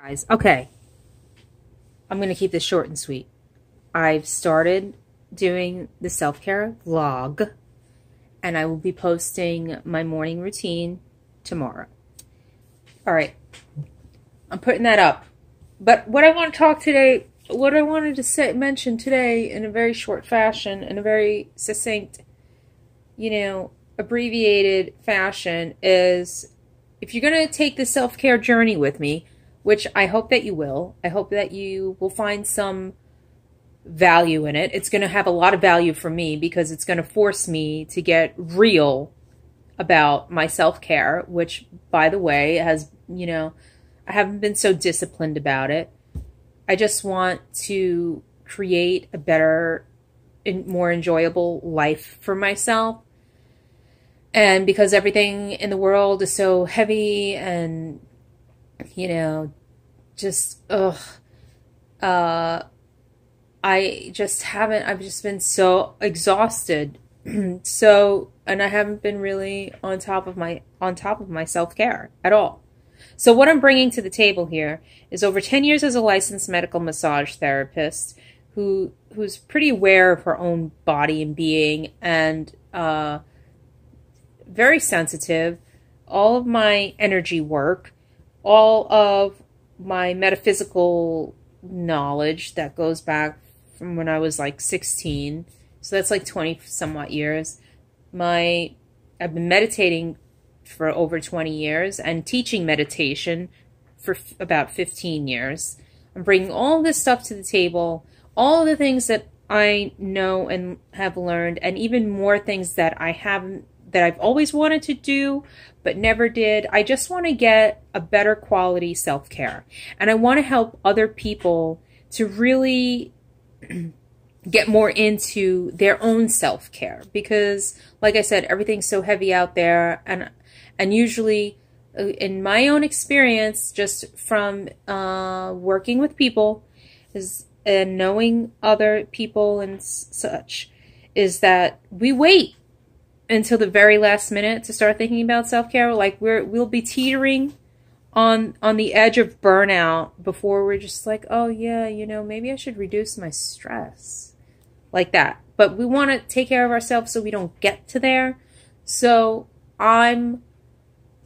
Guys, okay, I'm going to keep this short and sweet. I've started doing the self-care vlog, and I will be posting my morning routine tomorrow. All right, I'm putting that up. But what I want to talk today, what I wanted to mention today in a very short fashion, in a very succinct, you know, abbreviated fashion is, if you're going to take the self-care journey with me, which I hope that you will, I hope that you will find some value in it. It's going to have a lot of value for me because it's going to force me to get real about my self-care, which, by the way, has, you know, I haven't been so disciplined about it. I just want to create a better and more enjoyable life for myself. And because everything in the world is so heavy and, you know, just, I just haven't, I've just been so exhausted. So, and I haven't been really on top of my self-care at all. So what I'm bringing to the table here is over 10 years as a licensed medical massage therapist who's pretty aware of her own body and being, and, very sensitive. All of my energy work, all of my metaphysical knowledge that goes back from when I was like 16, so that's like 20 somewhat years. I've been meditating for over 20 years and teaching meditation for about 15 years. I'm bringing all this stuff to the table, all the things that I know and have learned, and even more things that I haven't, that I've always wanted to do, but never did. I just want to get a better quality self-care. And I want to help other people to really get more into their own self-care. Because, like I said, everything's so heavy out there. And usually, in my own experience, just from working with people and knowing other people and such, is that we wait until the very last minute to start thinking about self-care. Like we'll be teetering on the edge of burnout before we're just like, oh yeah, you know, maybe I should reduce my stress, like that. But we want to take care of ourselves so we don't get to there. So I'm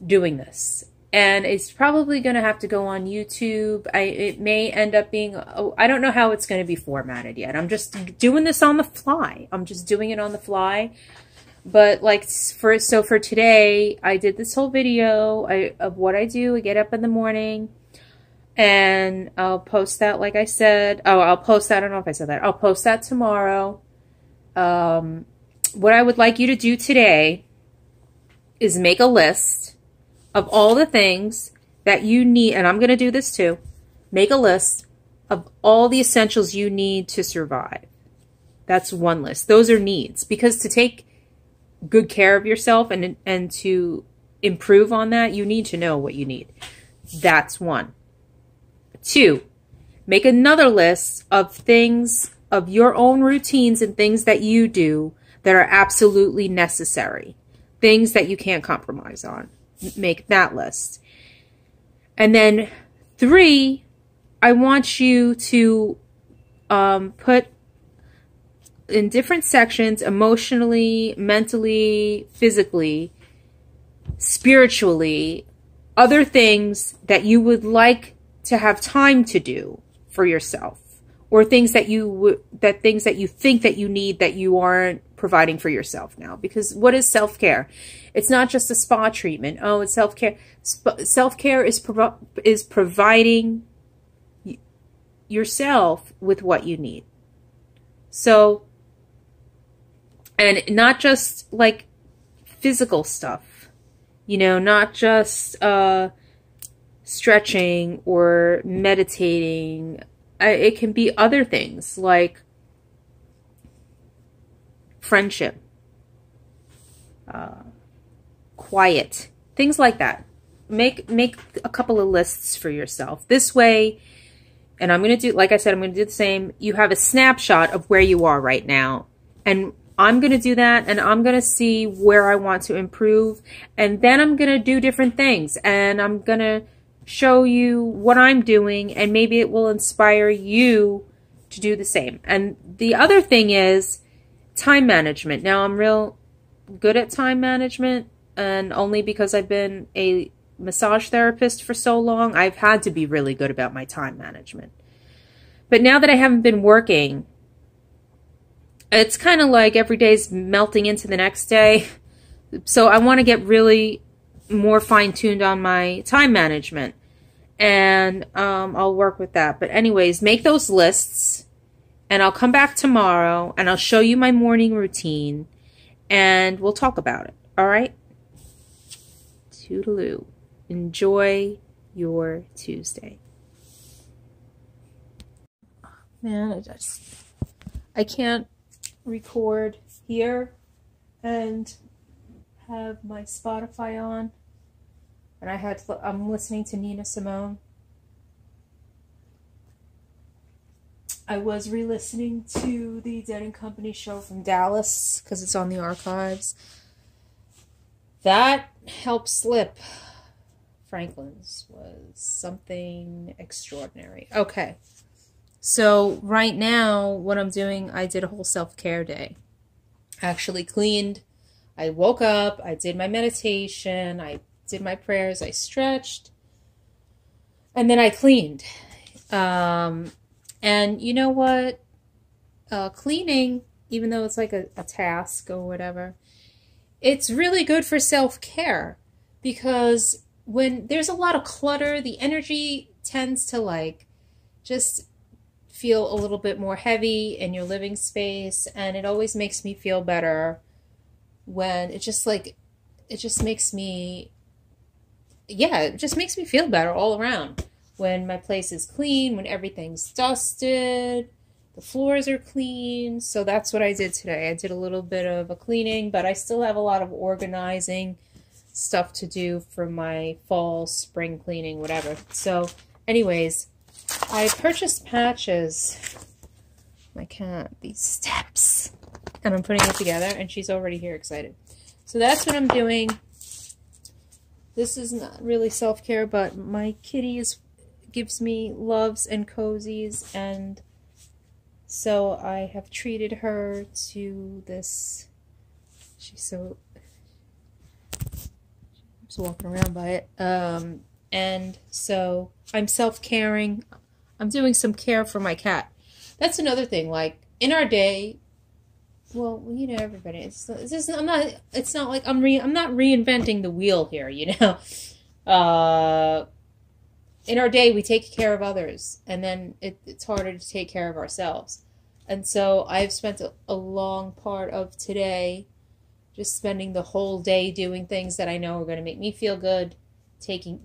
doing this, and it's probably going to have to go on YouTube. It may end up being, I don't know how it's going to be formatted yet. I'm just doing this on the fly. I'm just doing it on the fly. But like, so for today, I did this whole video of what I do. I get up in the morning, and I'll post that, like I said. Oh, I'll post that. I don't know if I said that. I'll post that tomorrow. What I would like you to do today is make a list of all the things that you need, and I'm going to do this too. Make a list of all the essentials you need to survive. That's one list. Those are needs, because to take good care of yourself and to improve on that, you need to know what you need. That's one. Two, make another list of things, of your own routines and things that you do that are absolutely necessary, things that you can't compromise on. Make that list. And then three, I want you to put in different sections, emotionally, mentally, physically, spiritually, other things that you would like to have time to do for yourself, or things that you think that you need that you aren't providing for yourself now. Because what is self-care? It's not just a spa treatment. Oh, it's self-care. Self-care is providing yourself with what you need. So, and not just like physical stuff, you know, not just stretching or meditating. It can be other things like friendship, quiet, things like that. Make a couple of lists for yourself. This way, and I'm going to do, like I said, I'm going to do the same. You have a snapshot of where you are right now, and I'm going to do that, and I'm going to see where I want to improve, and then I'm going to do different things, and I'm going to show you what I'm doing, and maybe it will inspire you to do the same. And the other thing is time management. Now, I'm real good at time management, and only because I've been a massage therapist for so long, I've had to be really good about my time management. But now that I haven't been working, it's kind of like every day's melting into the next day. So I want to get really more fine-tuned on my time management, and I'll work with that. But anyways, make those lists, and I'll come back tomorrow and I'll show you my morning routine, and we'll talk about it. All right? Toodaloo. Enjoy your Tuesday. Man, I can't record here and have my Spotify on, and I'm listening to Nina Simone. I was re-listening to the Dead and Company show from Dallas because it's on the archives. That helped slip. Franklin's was something extraordinary. Okay, so right now what I'm doing, I did a whole self-care day. Actually cleaned. I woke up, I did my meditation, I did my prayers, I stretched, and then I cleaned. And you know what? Cleaning, even though it's like a task or whatever, it's really good for self-care, because when there's a lot of clutter, the energy tends to like just feel a little bit more heavy in your living space, and it always makes me feel better when it just makes me feel better all around when my place is clean, when everything's dusted, the floors are clean. So that's what I did today. I did a little bit of a cleaning, but I still have a lot of organizing stuff to do for my fall, spring cleaning, whatever. So anyways, I purchased patches. My cat, these steps. And I'm putting it together, and she's already here excited. So that's what I'm doing. This is not really self-care, but my kitty gives me loves and cozies, and so I have treated her to this. I'm just walking around by it. And so I'm self-caring. I'm doing some care for my cat. That's another thing, like in our day. Well, you know, everybody. It's not like I'm not reinventing the wheel here. You know, in our day we take care of others, and then it's harder to take care of ourselves. And so I've spent a long part of today just spending the whole day doing things that I know are going to make me feel good,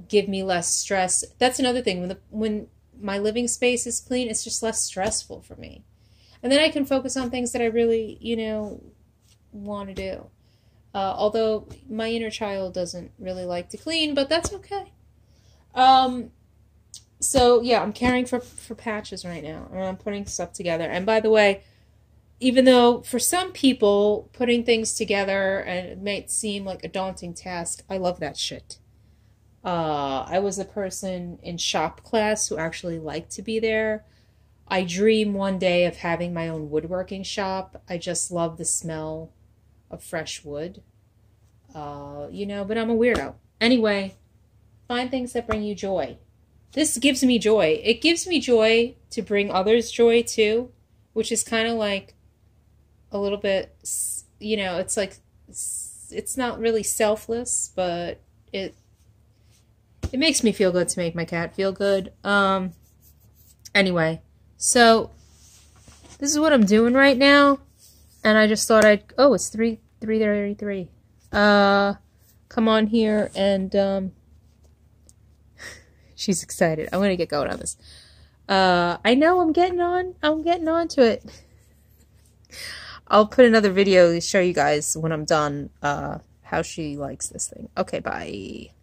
give me less stress. That's another thing. When my living space is clean, it's just less stressful for me. And then I can focus on things that I really, you know, want to do. Although my inner child doesn't really like to clean, but that's okay. So, yeah, I'm caring for patches right now. And I'm putting stuff together. And by the way, even though for some people putting things together and it might seem like a daunting task, I love that shit. I was a person in shop class who actually liked to be there. I dream one day of having my own woodworking shop. I just love the smell of fresh wood. You know, but I'm a weirdo. Anyway, find things that bring you joy. This gives me joy. It gives me joy to bring others joy too, which is kind of like a little bit, you know, it's like, it's not really selfless, but it makes me feel good to make my cat feel good. Anyway. So, this is what I'm doing right now, and I just thought oh, it's 3:33. Come on here, and, she's excited. I'm gonna get going on this. I know I'm getting on to it. I'll put another video to show you guys when I'm done, how she likes this thing. Okay, bye.